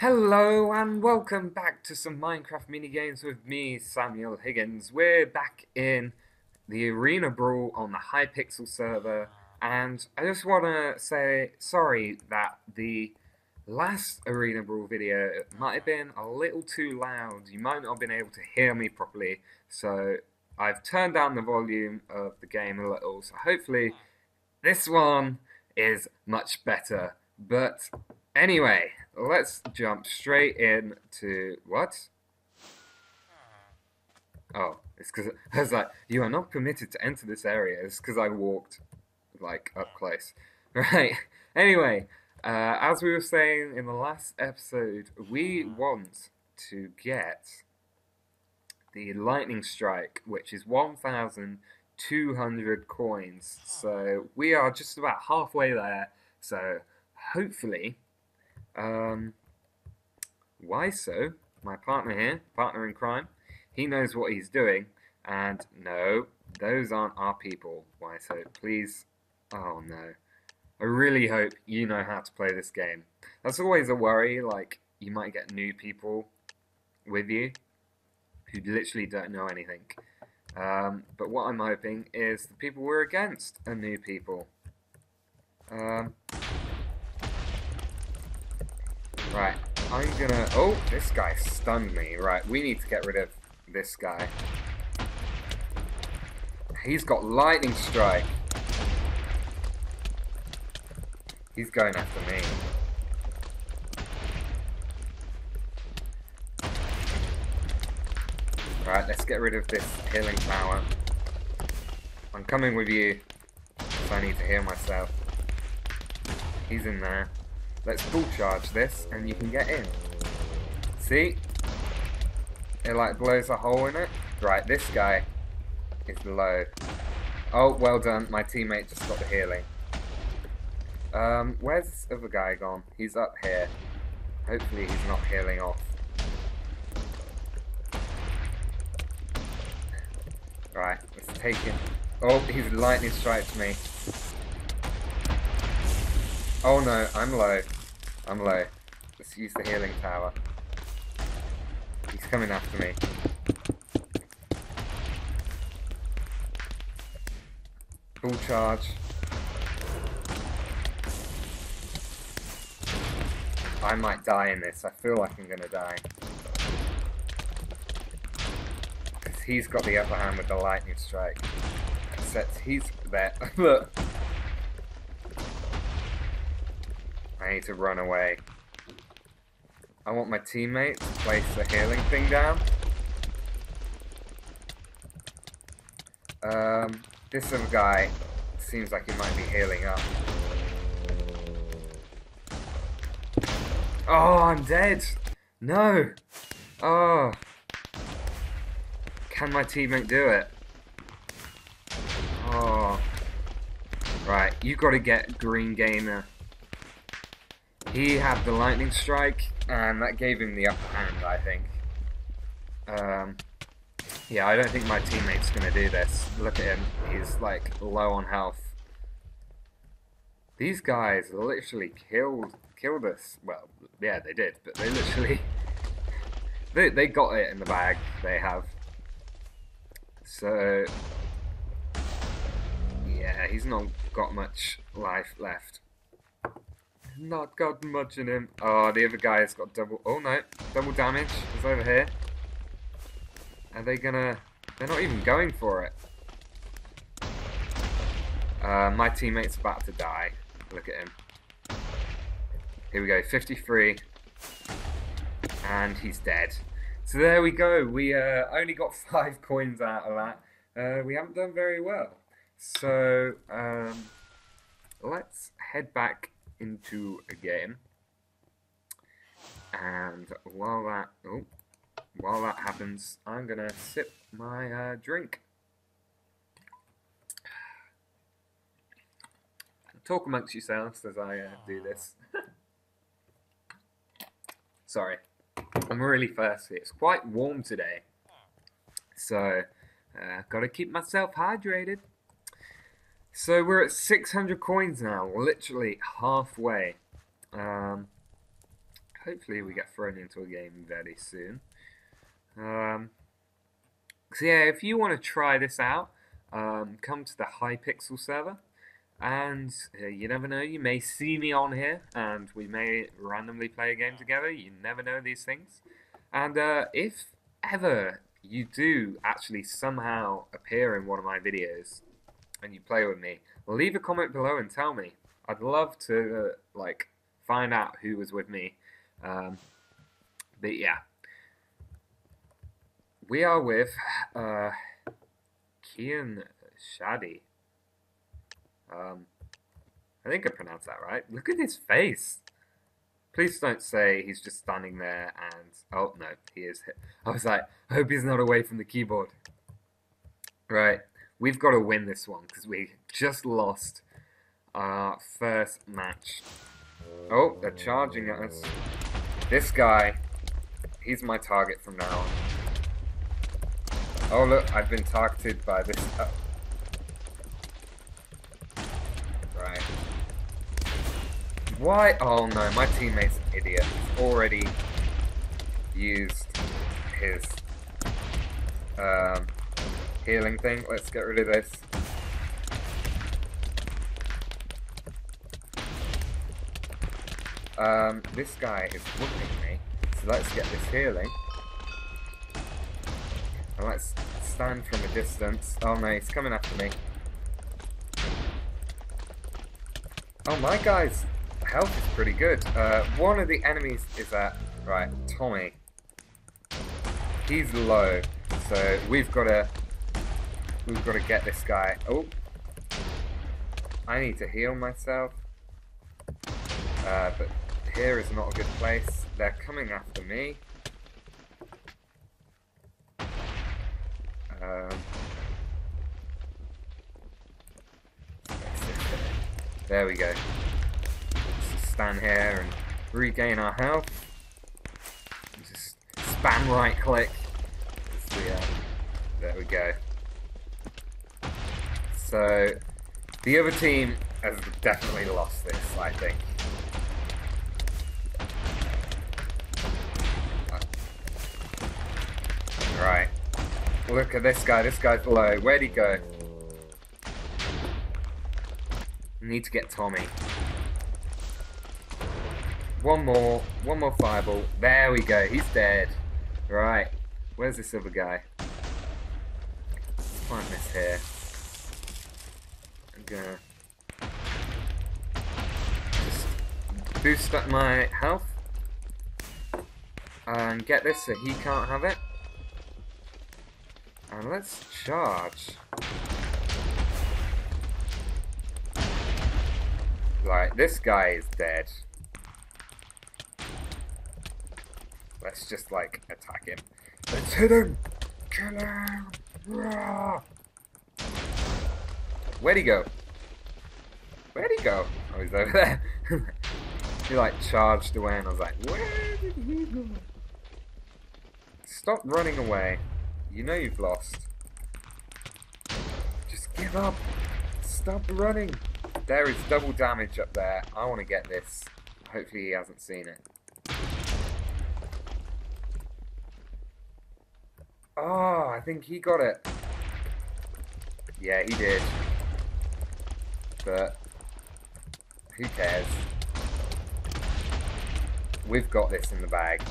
Hello and welcome back to some Minecraft minigames with me, Samuel Higgins. We're back in the Arena Brawl on the Hypixel server, and I just want to say sorry that the last Arena Brawl video might have been a little too loud. You might not have been able to hear me properly, so I've turned down the volume of the game a little, so hopefully this one is much better. But anyway, let's jump straight in to what? Oh, it's because I was like, you are not permitted to enter this area. It's because I walked, like, up close. Right, anyway, as we were saying in the last episode, we want to get the lightning strike, which is 1,200 coins. So we are just about halfway there, so hopefully... Why so? My partner here, partner in crime, he knows what he's doing, and no, those aren't our people. Why so? Please, oh no. I really hope you know how to play this game. That's always a worry, like, you might get new people with you who literally don't know anything. But what I'm hoping is the people we're against are new people. Right, I'm gonna... Oh, this guy stunned me. Right, we need to get rid of this guy. He's got lightning strike. He's going after me. Right, let's get rid of this healing power. I'm coming with you, because I need to heal myself. He's in there. Let's full charge this, and you can get in. See? It like blows a hole in it. Right, this guy is low. Oh, well done. My teammate just got the healing. Where's this other guy gone? He's up here. Hopefully he's not healing off. Right, let's take him. Oh, he's lightning strikes me. Oh no, I'm low. I'm low. Let's use the healing tower. He's coming after me. Full charge. I might die in this. I feel like I'm gonna die. Because he's got the upper hand with the lightning strike. Except he's there. Look! I need to run away. I want my teammate to place the healing thing down. This other guy seems like he might be healing up. Oh, I'm dead! No! Oh! Can my teammate do it? Oh. Right, you gotta get Green Gamer. He had the lightning strike, and that gave him the upper hand, I think. Yeah, I don't think my teammate's going to do this. Look at him. He's, like, low on health. These guys literally killed us. Well, yeah, they did, but they literally... They got it in the bag. They have. So... yeah, he's not got much life left. Not got much in him. Oh, the other guy's got double... oh, no. Double damage is over here. Are they gonna... they're not even going for it. My teammate's about to die. Look at him. Here we go. 53. And he's dead. So there we go. We only got 5 coins out of that. We haven't done very well. So, let's head back into a game, and while that happens, I'm gonna sip my drink, talk amongst yourselves as I do this. Sorry, I'm really thirsty. It's quite warm today, so gotta keep myself hydrated. So we're at 600 coins now, literally halfway. hopefully we get thrown into a game very soon. So yeah, if you want to try this out, come to the Hypixel server, and you never know, you may see me on here, and we may randomly play a game together. You never know these things. And if ever you do actually somehow appear in one of my videos and you play with me, leave a comment below and tell me. I'd love to like find out who was with me. But yeah, we are with Kian Shadi. I think I pronounced that right. Look at his face. Please don't say he's just standing there and... Oh, no, he is hit. I was like, I hope he's not away from the keyboard. Right, we've got to win this one because we just lost our first match. Oh, they're charging at us. This guy, he's my target from now on. Oh, look, I've been targeted by this... Oh. Right. Why? Oh no, my teammate's an idiot. He's already used his healing thing. Let's get rid of this. This guy is whooping me, so let's get this healing. And let's stand from a distance. Oh no, he's coming after me. Oh, my guy's health is pretty good. One of the enemies is at... Right, Tommy. He's low, so we've got to... We've got to get this guy. Oh. I need to heal myself. But here is not a good place. They're coming after me. There we go. Just stand here and regain our health. Just spam right click. There we go. So the other team has definitely lost this, I think. Right. Look at this guy. This guy's low. Where'd he go? Need to get Tommy. One more fireball. There we go. He's dead. Right. Where's this other guy? Let's find this here. I'm gonna just boost up my health and get this so he can't have it. And let's charge. Right, this guy is dead. Let's just, like, attack him. Let's hit him! Kill him! Rawr! Where'd he go? Where'd he go? Oh, he's over there. He, like, charged away, and I was like, where did he go? Stop running away. You know you've lost. Just give up. Stop running. There is double damage up there. I want to get this. Hopefully he hasn't seen it. Oh, I think he got it. Yeah, he did. But who cares? We've got this in the bag.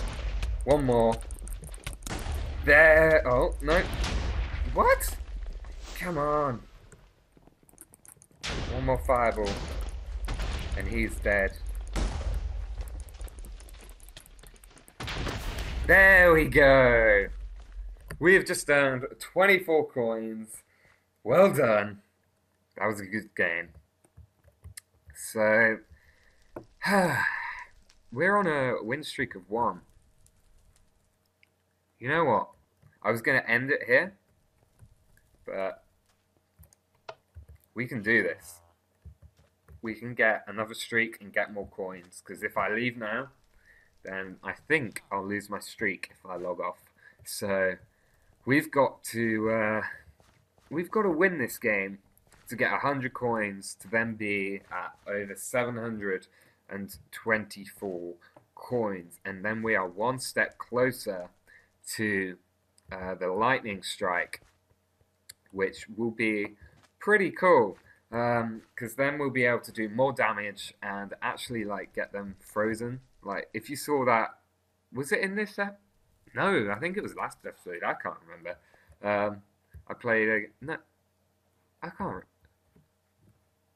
One more. There. Oh, no. What? Come on. One more fireball, and he's dead. There we go! We have just earned 24 coins. Well done. That was a good game. So, we're on a win streak of 1. You know what? I was going to end it here, but... We can do this. We can get another streak and get more coins. Because if I leave now, then I think I'll lose my streak if I log off. So we've got to win this game to get 100 coins to then be at over 724 coins, and then we are one step closer to the lightning strike, which will be pretty cool, because then we'll be able to do more damage and actually like get them frozen. Like if you saw that, was it in this episode? No, I think it was last episode. I can't remember. I played a no. I can't.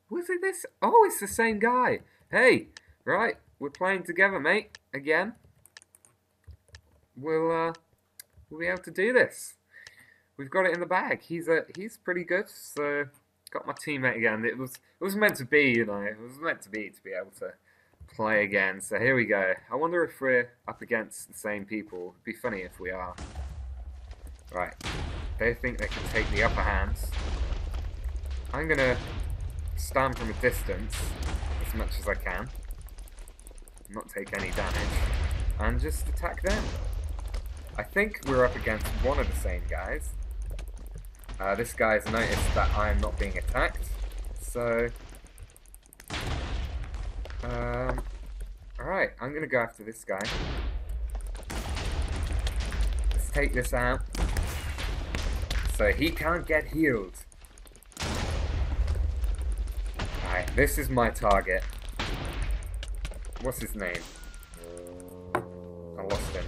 Was it this? Oh, it's the same guy. Hey, right, we're playing together, mate. Again, we'll be able to do this. We've got it in the bag. He's pretty good. So got my teammate again. It was meant to be, you know. It was meant to be able to play again. So here we go. I wonder if we're up against the same people. It'd be funny if we are. Right. They think they can take the upper hands. I'm gonna stand from a distance as much as I can, not take any damage, and just attack them. I think we're up against one of the same guys. This guy's noticed that I'm not being attacked, so alright, I'm gonna go after this guy. Let's take this out so he can't get healed. Alright, this is my target. What's his name? I lost him.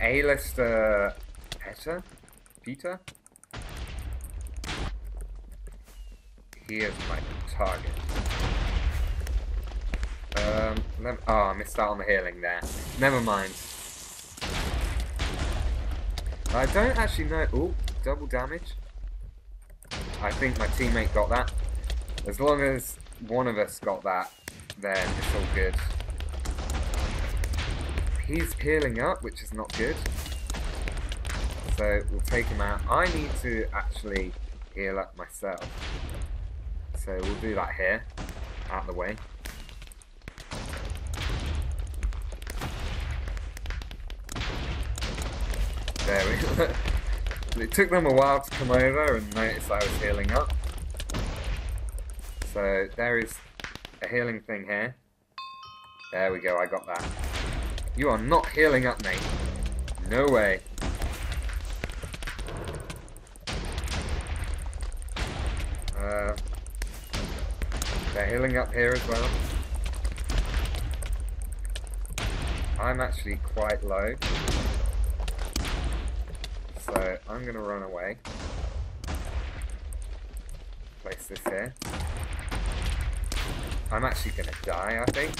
A-lister Peter? He is my target. Oh, I missed out on the healing there. Never mind. I don't actually know. Oh, double damage. I think my teammate got that. As long as one of us got that, then it's all good. He's healing up, which is not good. So we'll take him out. I need to actually heal up myself. So we'll do that here, out of the way. There we go. It took them a while to come over and notice I was healing up. So there is a healing thing here. There we go, I got that. You are not healing up, mate. No way. They're healing up here as well. I'm actually quite low. So I'm going to run away. Place this here. I'm actually going to die, I think.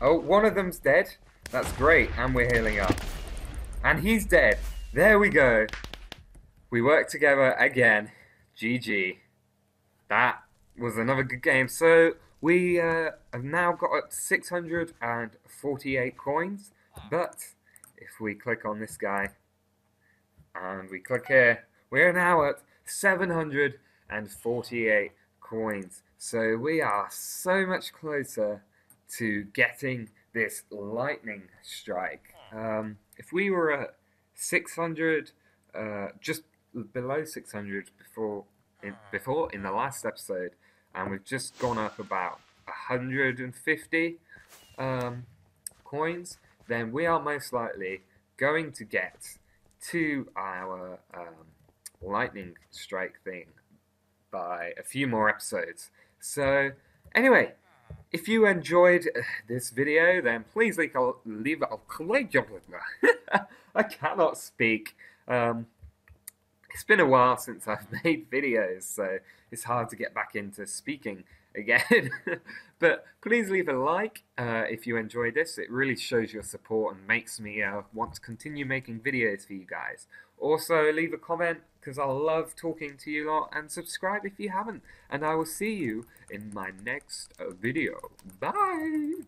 Oh, one of them's dead. That's great. And we're healing up. And he's dead. There we go. We work together again. GG. That was another good game. So we have now got up to 648 coins. But if we click on this guy and we click here, we're now at 748 coins. So we are so much closer to getting this lightning strike. If we were at 600, just below 600 before in the last episode, and we've just gone up about 150 coins, then we are most likely going to get to our lightning strike thing by a few more episodes. So anyway, if you enjoyed this video, then please leave a like. I cannot speak. It's been a while since I've made videos, so it's hard to get back into speaking again. But please leave a like if you enjoyed this. It really shows your support and makes me want to continue making videos for you guys. Also, leave a comment, because I love talking to you lot, and subscribe if you haven't. And I will see you in my next video. Bye!